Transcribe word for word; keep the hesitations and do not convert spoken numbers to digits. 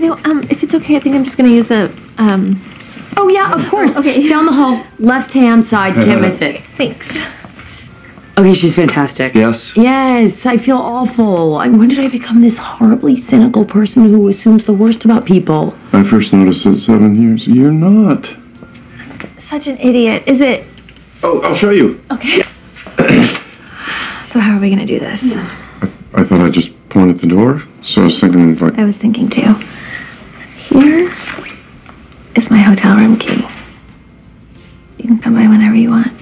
No, um, if it's okay, I think I'm just going to use the, um... Oh, yeah, of course. Oh, okay. Down the hall, left-hand side, can't miss it. Thanks. Okay, she's fantastic. Yes? Yes, I feel awful. I, when did I become this horribly cynical person who assumes the worst about people? I first noticed it seven years. You're not. Such an idiot. Is it... Oh, I'll show you. Okay. So how are we going to do this? I, I thought I just pointed at the door, so I was thinking like... I was thinking, too. Here is my hotel room key. You can come by whenever you want.